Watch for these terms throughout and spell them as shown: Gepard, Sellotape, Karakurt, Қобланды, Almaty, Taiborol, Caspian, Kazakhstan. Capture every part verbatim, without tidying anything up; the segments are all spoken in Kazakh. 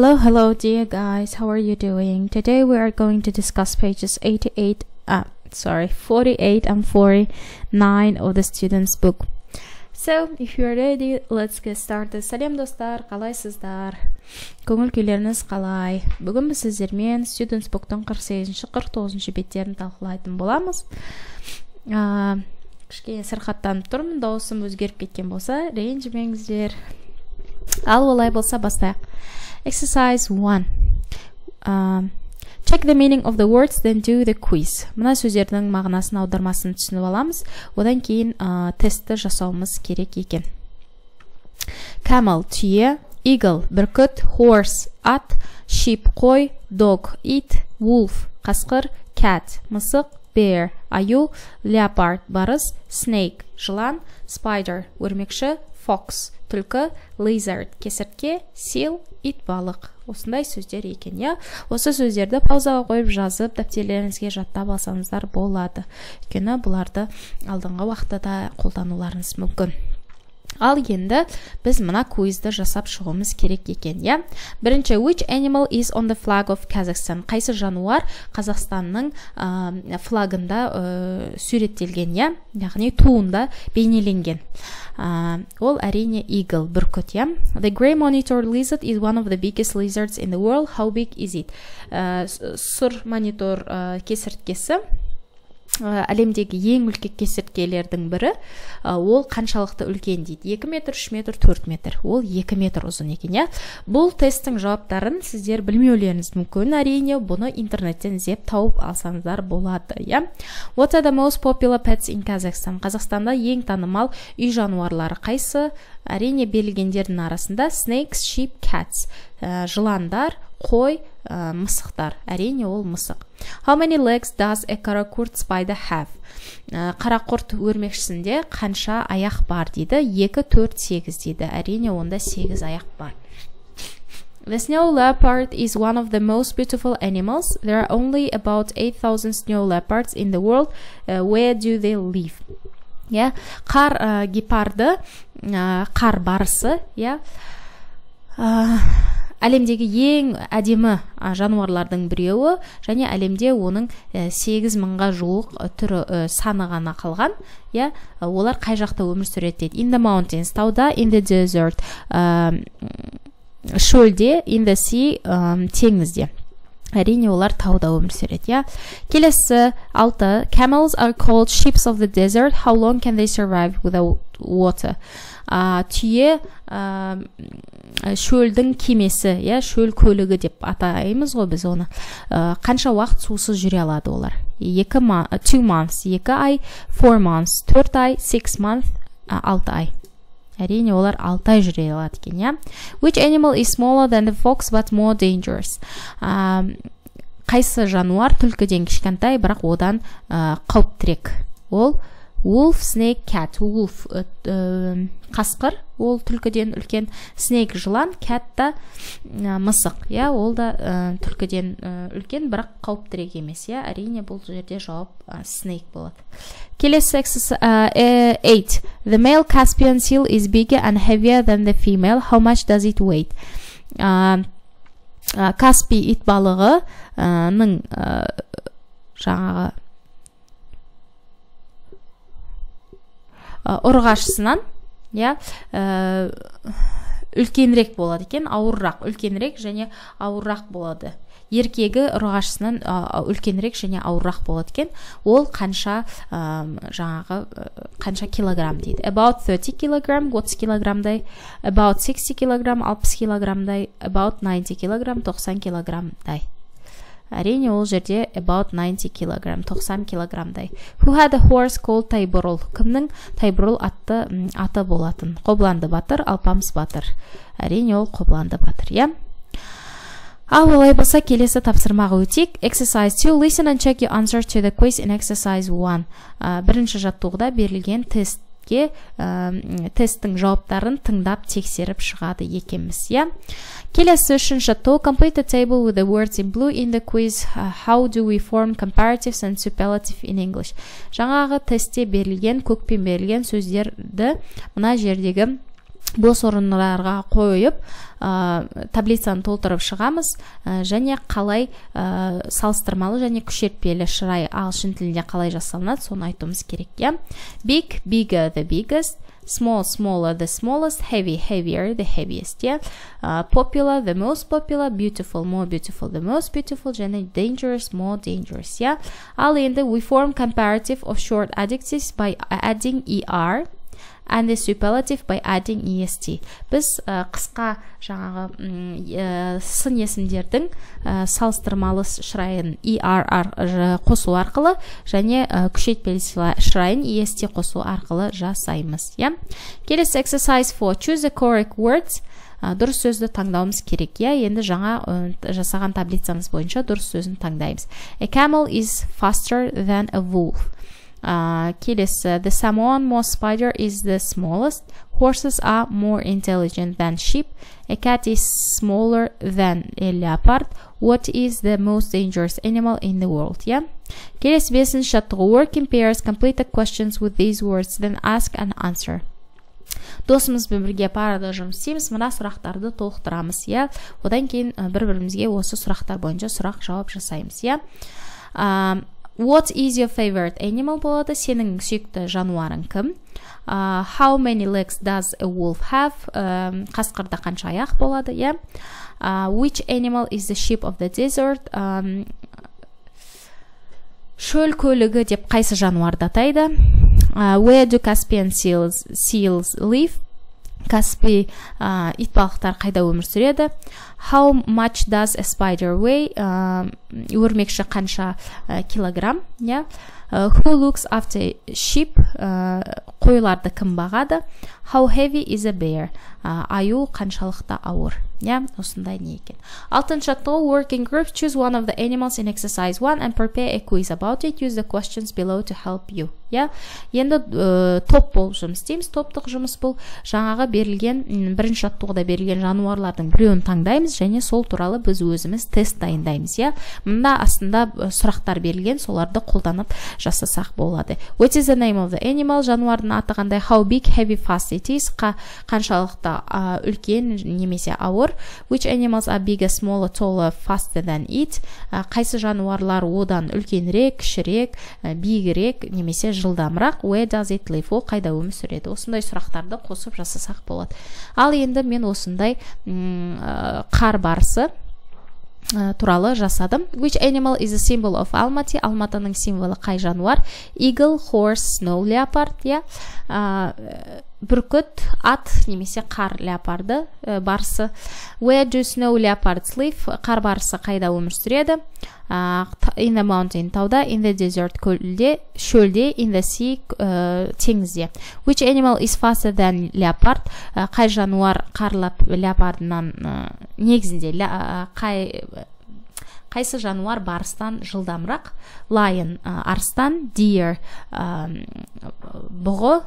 Hello, hello dear guys, how are you doing? Today we are going to discuss pages eighty-eight, uh, sorry, forty-eight and forty-nine of the student's book. So, if you are ready, let's get started. Selam dostlar, qalaysizlar? Ko'ngil kuylariniz qalay? Bugun biz sizlar bilan student's book'dan qirq sakkizinchi qirq to'qqizinchi betlerini talqinlaydigan bo'lamiz. Kichkina sarxatlanib turman, dosim o'zgarib ketgan bo'lsa, ranjimangizlar. Al olay bo'lsa bastayq. Exercise one. Um, check the meaning of the words, then do the quiz. Mana so'zlarning ma'nosini o'rdarmasini tushunib olamiz. Undan keyin testni жасауымыз керек екен. Camel түйе, eagle бүркіт, horse at, sheep қой, dog it, wolf қасқыр, cat мысық, bear аю, leopard барыс, snake жылан, spider өрмекші, fox түлкі, lizard кесіртке, seal ит балық. Осындай сөздер екен, я. Осы сөздерді паузаға қойып жазып, дәптерлеріңізге жаттап алсаңыздар болады. Өйткені бұларды алдыңғы уақытта да қолдануларыңыз мүмкін. Ал енді біз мына квизді жасап шығуымыз керек екен, я. Бірінші, which animal is on the flag of Kazakhstan? Қайсы жануар Қазақстанның флагында суреттелген, я, яғни туында бейнеленген. Ол әрине eagle бүркіт, я. The grey monitor lizard is one of the biggest lizards in the world. How big is it? Сұр монитор кесірткесі әлемдегі ең үлкен кесірткелердің бірі, ол қаншалықты үлкен дейді? екі метр, үш метр, төрт метр. Ол екі метр ұзын екен. Бұл тесттің жауаптарын сіздер білмеулеріңіз мүмкін, әрине, бұны интернеттен іздеп тауып алсаңыздар болады. What are the most popular pets in Kazakhstan? Қазақстанда ең танымал үй жануарлары қайсы? Әрине, берілгендердің арасында snakes, sheep, cats, жыландар, қой, мысықтар. Әрине, ол мысық. How many legs does a Karakurt spider have? Karakurt өрмекшісінде қанша аяқ бар дейді? екі, төрт, сегіз дейді. Әрине, онда сегіз аяқ бар. The snow leopard is one of the most beautiful animals. There are only about eight thousand snow leopards in the world. Where do they live? Қар гепарды, қар барысы, әлемдегі ең әдемі жануарлардың біреуі, және әлемде оның сегіз мыңға жуық түрі саны ғана қалған. Олар қай жақта өмір сүреді? In the mountains, тауда, in the desert, шөлде, in the sea, теңізде. Әрине, олар тауда өмір сүреді. Келесі алты. Camels are called ships of the desert. How long can they survive without water? Түйе шөлдің кемесі, шөл көлігі деп атаймыз ғой біз оны. Қанша уақыт сусыз жүре алады олар? two months, екі ай, four months, төрт ай, six months, алты ай. Әрине, олар алты ай жүре алады екен. Which animal is smaller than the fox but more dangerous? Қайсы жануар түлкіден кішкентай, бірақ одан қауіптірек? Ол wolf, snake, cat. Wolf қасқыр, ол түлкіден үлкен, snake жылан, cat та мысық. Ол да түлкіден үлкен, бірақ қауіптірек емес. Әрине, бұл жерде жауап snake болады. Келесі eight. The male Caspian seal is bigger and heavier than the female. How much does it weigh? Каспий ит балығының жаңағы ұрғашысынан үлкенірек болады екен, ауыррақ, үлкенірек және ауыррақ болады. Еркегі ұрғашысынан үлкенірек және ауыррақ болады екен. Ол қанша жаңағы қанша килограмм дейді? About thirty kilograms, отыз килограммдай, about sixty kilograms, алпыс килограммдай, about ninety kilograms, тоқсан килограммдай. Әрине, ол жерде about ninety kilograms, тоқсан килограммдай. Who had a horse called Taiborol? Кімнің Тайборол аты болатын? Қобланды батыр, Алпамс батыр. Әрине, ол Қобланды батыр, я. Ал олай болса, келесі тапсырмаға өтейік. Exercise two. Listen and check your answer to the quiz in exercise one. Бірінші жаттығуда берілген тестке тесттің жауаптарын тыңдап тексеріп шығады екенбіз, я. Келесі үшінші жаттығу. Complete the table with the words in blue in the quiz. How do we form comparatives and superlative in English? Жаңағы тестте берілген, көкпен берілген сөздерді мына жердегі Бос орынларға қойып, таблицаны толтырып шығамыз, және қалай салыстырмалы және күшертпелі шырай ағылшын тілінде қалай жасалынады, соны айтуымыз керек. Big, bigger, the biggest. Small, smaller, the smallest. Heavy, heavier, the heaviest. Popular, the most popular. Beautiful, more beautiful, the most beautiful. Және dangerous, more dangerous. Ал енді we form comparative of short adjectives by adding er. And the superlative by adding est. Біз қысқа жаңағы сын есімдердің салыстырмалы шырайын er қосу арқылы және күшейтпелі шырайын est қосу арқылы жасаймыз. Келесі exercise four. Choose the correct words. Дұрыс сөзді таңдауымыз керек. Енді жаңа жасаған таблицамыз бойынша дұрыс сөзін таңдаймыз. A camel is faster than a wolf. Uh, келесі, the Samoan spider is the smallest. Horses are more intelligent than sheep. A cat is smaller than a leopard. What is the most dangerous animal in the world? Yeah. Келесі бесінші, to work in pairs, complete the questions with these words, then ask and answer. Досымызбен бірге парада жұмыс істейміз, мына сұрақтарды толықтырамыз. Yeah. Одан кейін бір-бірімізге осы сұрақтар бойынша сұрақ жауап жасаймыз. Yeah. Um, What is your favorite animal? болады, сенің сүйікті жануарың кім? Uh, how many legs does a wolf have? Um, қасқырда қанша аяқ болады? Yeah. Uh, which animal is the sheep of the desert? Um, шөл көлігі деп қайсы жануарды атайды? Uh, where do Caspian seals, seals live? Каспий итбалықтар қайда өмір сүреді? How much does a spider weigh? Өрмекші қанша килограмм? Who looks after sheep? Қойларды кім бағады? How heavy is a bear? Аю қаншалықта ауыр? Осындай не екен. Алтыншы, working group, choose one of the animals in exercise one and prepare a quiz about it. Use the questions below to help you. Енді топ болып жұмыс істейміз. Топтық жұмыс бұл жаңағы берілген, бірінші жаттығуда берілген жануарлардың біреуін таңдаймыз және сол туралы біз өзіміз тест дайындаймыз. Мында астында сұрақтар берілген, соларды қолданып жасасақ болады. What is the name of the animal? Жануардың аты қандай? How big, heavy, fast it is? Қаншалықта үлкен немесе ауыр? Which animals are bigger, smaller, taller, faster than it? Қайсы жануарлар одан үлкенірек, кішірек, биігірек, немесе жылдамырақ? Where does it live? Ол қайда өмір сүреді? Осындай сұрақтарды қосып жасасақ болады. Ал енді мен осындай қар барысы туралы жасадым. Which animal is a symbol of Almaty? Алматының символы қай жануар? Eagle, horse, snow leopard. Бүркіт, ат, немесе қар леопарды, барсы. Where do snow leopards live? Қар барысы қайда өмір сүреді? In the mountain, тауда. In the desert, көлде. Шөлде. In the sea, теңізде. Which animal is faster than leopard? Қай жануар қар леопардынан негізінде қай қайсы жануар барыстан жылдамырақ? Lion, арыстан. Deer, бұғы.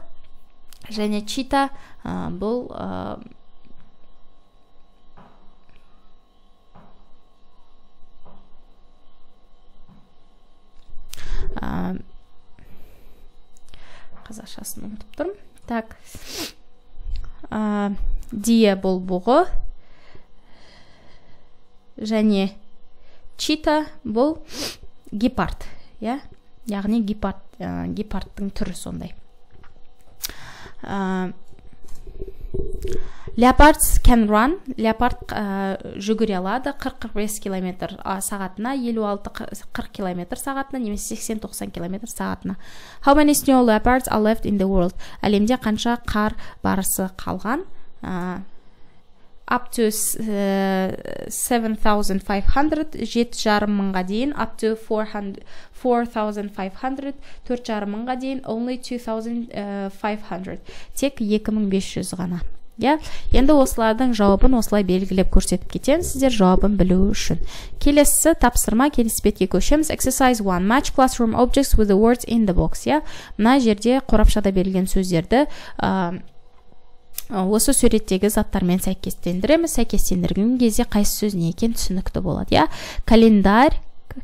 Және чита бұл қазақшасын ұмытып тұрмын. Так, дие бұл бұғы және чита бұл гепард, яғни гепардтың түрі сондай. Leopards can run. Leopard жүгіре алады қырық қырық бес километр сағатына, елу алты қырық километр сағатына, немесе сексен тоқсан километр сағатына. How many snow leopards are left in the world? Әлемде қанша қар барысы қалған? Up to seven thousand five hundred, жеті жарым мыңға дейін. Up to four thousand five hundred, төрт жарым мыңға дейін. Only two thousand five hundred, тек екі мың бес жүз ғана. Енді осылардың жауабын осылай белгілеп көрсетіп кетен, сіздер жауабын білу үшін. Келесі тапсырма, келесі бетке көшеміз. Exercise one. Match classroom objects with the words in the box. Мына жерде қорапшада берілген сөздерді осы суреттегі заттармен сәйкестендіреміз. Сәйкестендірген кезде қайсы сөз не екен түсінікті болады. Календар,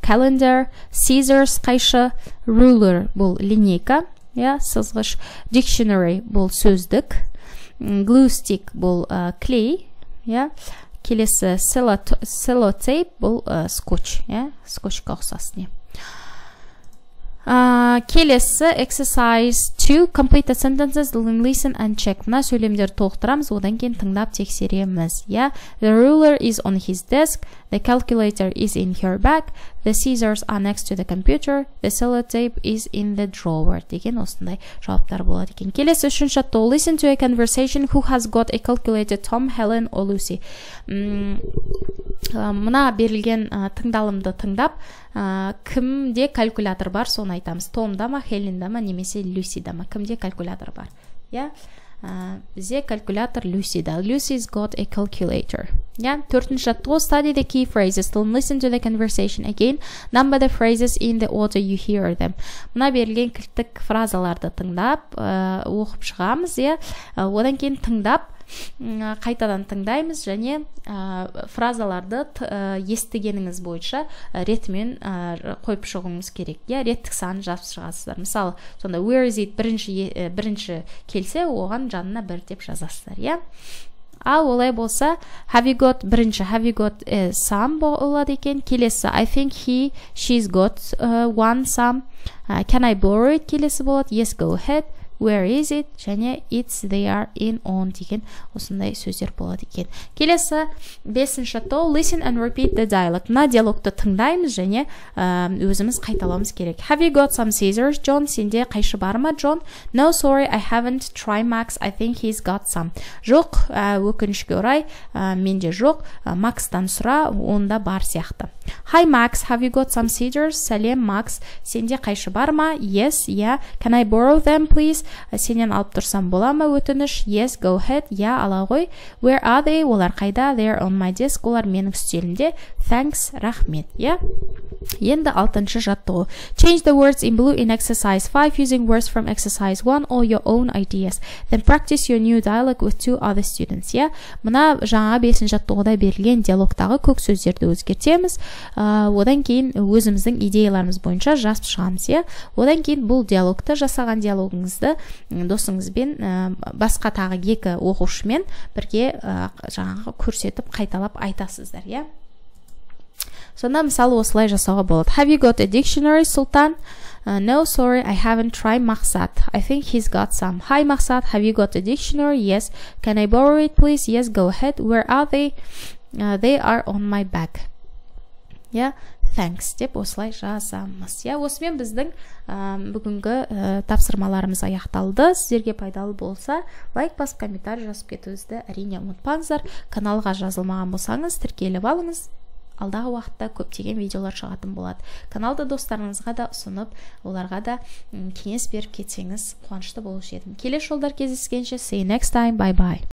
calendar, scissors, қайшы, ruler бұл линейка, сызғыш, dictionary бұл сөздік, glue stick бұл clay, yeah. Келесі sellotape бұл скотч, yeah. Скотчқа ұқсас не. Uh, келесі exercise two, complete the sentences, listen and check. Мына сөйлемдер толықтырамыз, одан кейін тыңдап тексереміз. Yeah? The ruler is on his desk, the calculator is in her bag, the scissors are next to the computer, the sellotape is in the drawer. Деген осындай жауаптар болады екен. Келесі үшінші шатта, listen to a conversation, who has got a calculator, Tom, Helen or Lucy. Mm, мына берілген тыңдалымды тыңдап, кімде калькулятор бар, соны айтамыз. Томда ма, Хеленда ма, немесе Люсида ма? Кімде калькулятор бар? Я, бізде калькулятор Люсида. Lucy's got a calculator. Я, төртінші жаттығу, study the key phrases, listen to the conversation again, number the phrases in the order you hear them. Мына берілген кілттік фразаларды тыңдап, оқып шығамыз, я, одан кейін тыңдап, қайтадан тыңдаймыз және фразаларды естігеніңіз бойынша ретімен қойып шығуыңыз керек. Я, реттік санын жазып шығасыздар. Мысалы, сонда where is it бірінші бірінші келсе, оған жанына бір деп жазасыздар, я. Ал олай болса, have you got бірінші, have you got some болады екен. Келесі, I think he, she's got one some. Can I borrow it? Келесі болады. Yes, go ahead. Where is it? Және it's there in on деген осындай сөздер болады екен. Келесі бесінші тол, listen and repeat the dialogue. Мына диалогты тыңдаймыз және өзіміз қайталауымыз керек. Have you got some scissors, John? Сенде қайшы бар ма, John? No, sorry, I haven't. Try Max. I think he's got some. Жоқ, өкінішке орай, менде жоқ. Макстан сұра, онда бар сияқты. Hi Max, have you got some scissors? Сәлем, Max. Сенде қайшы бар ма? Yes, yeah. Can I borrow them, please? Сенен алып тұрсам бола ма, өтініш? Yes, go ahead. Я, ала ғой. Where are they? Олар қайда? They're on my desk. Олар менің үстелімде. Thanks, рахмет. Yeah? Енді алтыншы жаттығу. Change the words in blue in exercise five using words from exercise one or your own ideas. Then practice your new dialogue with two other students. Yeah? Мына жаңа бесінші жаттығуда берілген диалогтағы көк сөздерді өзгертеміз. Одан кейін өзіміздің идеяларымыз бойынша жазып шығамыз. Yeah? Одан кейін бұл диалогты, жасаған диалогыңызды досыңызбен, басқа тағы екі оқушымен бірге жаңағы көрсетіп қайталап айтасыздар, иә? Сонда мысалы осылай жасауға болады. Have you got a dictionary, Sultan? Uh, no, sorry, I haven't. Tried Maqsat. I think he's got some. Hi, Maqsat, have you got a dictionary? Yes. Can I borrow it, please? Yes, go ahead. Where are they? Uh, they are on my bag. Yeah? Thanks деп осылай жазамыз. Я, осымен біздің бүгінгі тапсырмаларымыз аяқталды. Сіздерге пайдалы болса, лайк басып, комментарий жазып кетуіңізді әрине ұмытпаңыздар. Каналға жазылмаған болсаңыз, тіркеліп алыңыз. Алдағы уақытта көптеген видеолар шығатын болады. Каналды достарыңызға да ұсынып, оларға да кеңес беріп кетсеңіз, қуанышты болушы едім. Келесі жолдар кездескенше, see you next time. Bye bye.